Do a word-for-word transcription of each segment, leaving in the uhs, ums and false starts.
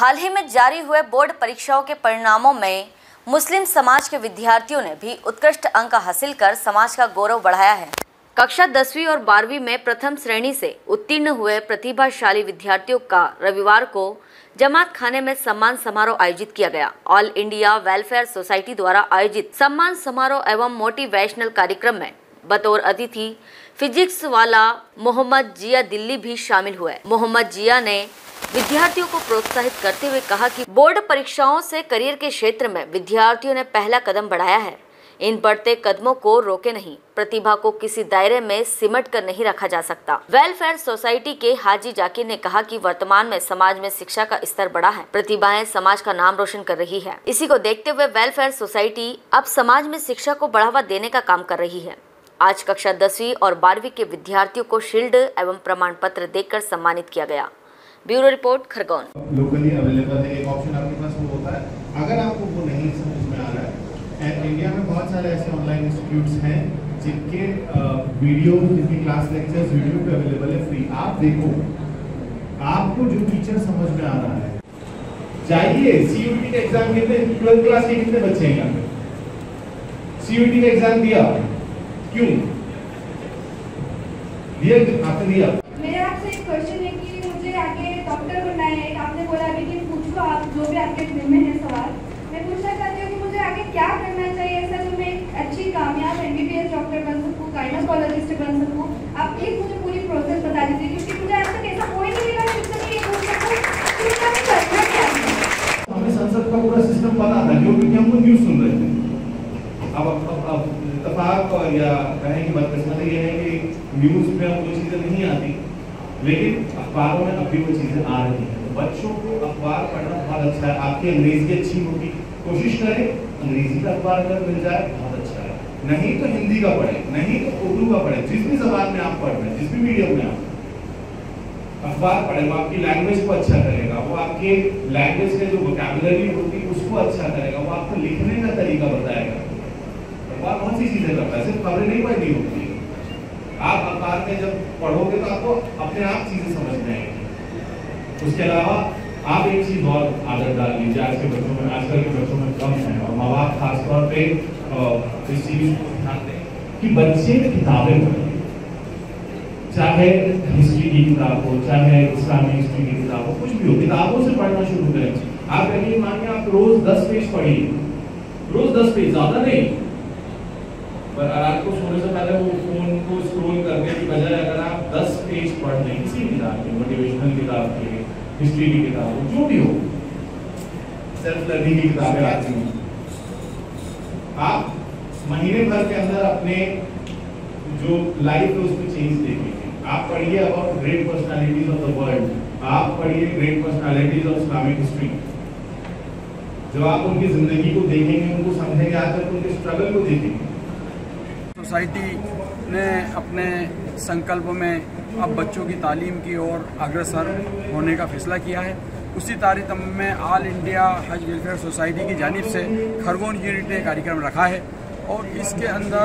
हाल ही में जारी हुए बोर्ड परीक्षाओं के परिणामों में मुस्लिम समाज के विद्यार्थियों ने भी उत्कृष्ट अंक हासिल कर समाज का गौरव बढ़ाया है। कक्षा दसवीं और बारहवीं में प्रथम श्रेणी से उत्तीर्ण हुए प्रतिभाशाली विद्यार्थियों का रविवार को जमात खाने में सम्मान समारोह आयोजित किया गया। ऑल इंडिया वेलफेयर सोसाइटी द्वारा आयोजित सम्मान समारोह एवं मोटिवेशनल कार्यक्रम में बतौर अतिथि फिजिक्स वाला मोहम्मद जिया दिल्ली भी शामिल हुए। मोहम्मद जिया ने विद्यार्थियों को प्रोत्साहित करते हुए कहा कि बोर्ड परीक्षाओं से करियर के क्षेत्र में विद्यार्थियों ने पहला कदम बढ़ाया है। इन बढ़ते कदमों को रोके नहीं, प्रतिभा को किसी दायरे में सिमट कर नहीं रखा जा सकता। वेलफेयर सोसाइटी के हाजी जाकिर ने कहा कि वर्तमान में समाज में शिक्षा का स्तर बढ़ा है, प्रतिभाएं समाज का नाम रोशन कर रही है। इसी को देखते हुए वेलफेयर सोसाइटी अब समाज में शिक्षा को बढ़ावा देने का काम कर रही है। आज कक्षा दसवीं और बारहवीं के विद्यार्थियों को शील्ड एवं प्रमाण पत्र देकर सम्मानित किया गया। Bureau report Khargone. Locally available है, एक ऑप्शन आपके पास वो होता है। अगर आपको वो नहीं समझ में आ रहा है, एंड इंडिया में बहुत सारे ऐसे ऑनलाइन इंस्टीट्यूट्स हैं जिनके वीडियो, जिनके क्लास लेक्चर्स यूट्यूब पे अवेलेबल है फ्री। आप देखो, आपको जो टीचर समझ में आ रहा है चाहिए। सीयूटी का एग्जाम कितने ट्वेल्थ क्लास के कितने बच्चे हैं यहाँ पे? सीयूटी का एग्जाम दिया क्यों? दिया आपने दिया। मेरा आपसे एक क्वेश्चन है कि मुझे आगे डॉक्टर बनना है। आपने बोला अभी कि पूछो आप जो भी आपके दिल में है सवाल। मैं पूछना चाहती हूँ कि मुझे आगे क्या करना चाहिए ऐसा जो मैं एक अच्छी कामयाब एमबीबीएस डॉक्टर बन सकूँ, गायनेकोलॉजिस्ट बन सकूँ। आप प्लीज मुझे पूरी प्रोसेस बता दीजिए, क्योंकि मुझे आज तक ऐसा कोई नहीं मिला जिससे मैं ये पूछ सकूँ। हमने संसद का पूरा सिस्टम बना था क्योंकि हमको न्यूज सुन रहे थे। अब अब इतफाक या कहें कि बदकिस्मती ये है कि न्यूज में हमको चीज़ें नहीं आती, लेकिन अखबारों में अभी वो चीज़ें आ रही हैं। तो बच्चों को अखबार पढ़ना बहुत अच्छा है। आपकी अंग्रेजी अच्छी होगी, कोशिश करें अंग्रेजी का अखबार अगर मिल जाए बहुत अच्छा है। नहीं तो हिंदी का पढ़ें, नहीं तो उर्दू का पढ़ें। जिस भी जबान में आप पढ़ रहे हैं, जिस भी मीडियम में आप अखबार पढ़ें, वो आपकी लैंग्वेज को अच्छा करेगा। वो आपके लैंग्वेज के जो वोकेबुलरी होगी उसको अच्छा करेगा। वो आपको लिखने का तरीका बताएगा। अखबार बहुत सी चीज़ें करता है, सिर्फ खबरें नहीं पढ़नी होती। आप अखबार में जब पढ़ोगे तो आपको अपने आप चीजें समझ में आएंगी। उसके अलावा आप एक चीज और आदत डाल लीजिए। आज के बच्चों में, आजकल के बच्चों में कम है, और माँ बाप खासतौर पे इस चीज को ध्यान दें कि बच्चे किताबें पढ़ें। चाहे हिस्ट्री की किताब हो, चाहे इस्लामिक हिस्ट्री की किताब हो, कुछ भी हो, किताबों से पढ़ना शुरू करें। आप यकीन मानिए, आप रोज दस पेज पढ़िए, रोज दस पेज ज्यादा नहीं। रात को सोने से पहले वो फोन को स्क्रॉल करने की बजाय अगर आप दस पेज पढ़ लें किसी किताब की, मोटिवेशनल किताब की, हिस्ट्री की किताब हो, जो भी हो, सेल्फ लर्निंग की किताबें आती हैं, आप महीने भर के अंदर अपने जो लाइफ है उसमें चेंज देखेंगे। आप पढ़िए और great personalities of the world, आप पढ़िए great personalities of Islamic history. जब आप उनकी जिंदगी को देखेंगे, उनको समझेंगे, आजकल उनके स्ट्रगल को देखेंगे। सोसाइटी ने अपने संकल्प में अब बच्चों की तालीम की ओर अग्रसर होने का फैसला किया है। उसी तारतम्य में ऑल इंडिया हज वेलफेयर सोसाइटी की जानिब से खरगोन यूनिट ने कार्यक्रम रखा है, और इसके अंदर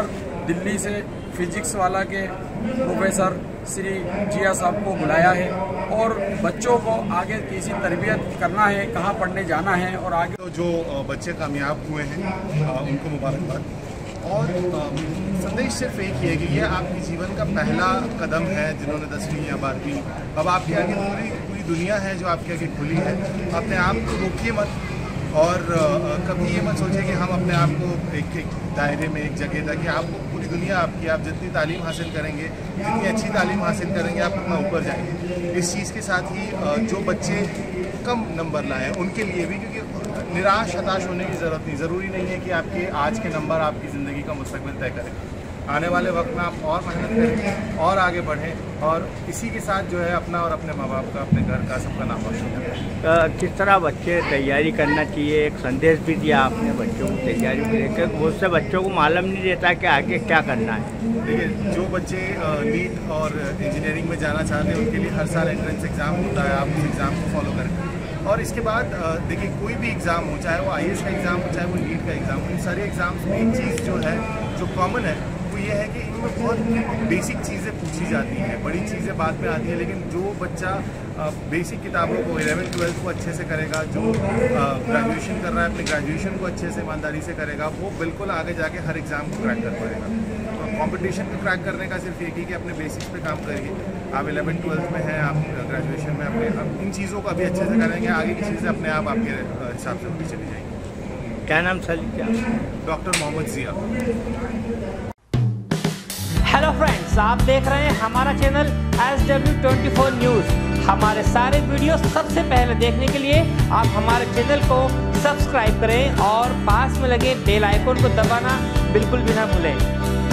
दिल्ली से फिजिक्स वाला के प्रोफेसर श्री जिया साहब को बुलाया है और बच्चों को आगे कैसी तरबियत करना है, कहाँ पढ़ने जाना है और आगे। तो जो बच्चे कामयाब हुए हैं उनको मुबारकबाद। और संदेश सिर्फ एक ही है कि यह आपके जीवन का पहला कदम है। जिन्होंने दसवीं या बारहवीं, अब आपके आगे पूरी पूरी दुनिया है जो आपके आगे खुली है। अपने आप को रोकिए मत, और कभी ये मत सोचिए कि हम अपने आप को एक एक दायरे में, एक जगह तक। आपको पूरी दुनिया आपकी, आप जितनी तालीम हासिल करेंगे, जितनी अच्छी तालीम हासिल करेंगे, आप उतना ऊपर जाएंगे। इस चीज़ के साथ ही जो बच्चे कम नंबर लाए उनके लिए भी, क्योंकि निराश हताश होने की ज़रूरत नहीं। ज़रूरी नहीं है कि आपके आज के नंबर आपकी ज़िंदगी का मुस्तकबिल तय करें। आने वाले वक्त में आप और मेहनत करें और आगे बढ़ें, और इसी के साथ जो है अपना और अपने माँ बाप का, अपने घर का, सबका नाम रोशन करें। किस तरह बच्चे तैयारी करना चाहिए, एक संदेश भी दिया आपने बच्चों को तैयारी को लेकर। उससे बच्चों को मालूम नहीं रहता कि आगे क्या करना है। देखिए, जो बच्चे नीट और इंजीनियरिंग में जाना चाहते हैं उनके लिए हर साल एंट्रेंस एग्ज़ाम होता है। आप उस एग्ज़ाम को फॉलो करें, और इसके बाद देखिए कोई भी एग्ज़ाम हो, चाहे वो आई ए एस का एग्ज़ाम हो, चाहे वो नीट का एग्ज़ाम हो, इन सारे एग्ज़ाम्स में एक चीज़ जो है, जो कॉमन है, वो ये है कि इनमें बहुत बेसिक चीज़ें पूछी जाती हैं, बड़ी चीज़ें बाद में आती हैं, लेकिन जो बच्चा बेसिक किताबों को इलेवन ट्वेल्थ को अच्छे से करेगा, जो ग्रेजुएशन कर रहा है अपने ग्रेजुएशन को अच्छे से ईमानदारी से करेगा, वो बिल्कुल आगे जाके हर एग्ज़ाम को क्रैक कर पाएगा। कंपटीशन को क्रैक करने का सिर्फ एक ही कि अपने बेसिक्स पे काम करिए। आप इलेवन ट्वेल्थ में हैं, आप ग्रेजुएशन में, अपने आप इन चीज़ों को अभी अच्छे से करेंगे, आगे की चीज़ें अपने आप आपके हिसाब से भी चली जाएंगी। क्या नाम सर? क्या? Doctor Mohammad Zia. Hello friends, आप देख रहे हैं हमारा channel S W twenty four news. हमारे सारे वीडियो सबसे पहले देखने के लिए आप हमारे चैनल को सब्सक्राइब करें और पास में लगे बेल आइकन को दबाना बिल्कुल भी ना भूलें।